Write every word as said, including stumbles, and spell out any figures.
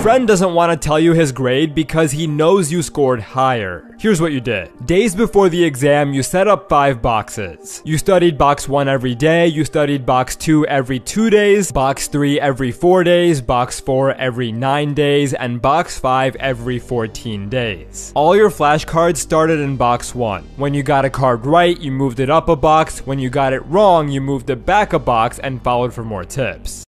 friend doesn't want to tell you his grade because he knows you scored higher. Here's what you did. Days before the exam, you set up five boxes. You studied box one every day, you studied box two every two days, box three every four days, box four every nine days, and box five every fourteen days. All your flashcards started in box one. When you got a card right, you moved it up a box. When you got it wrong, you moved it back a box and followed for more tips.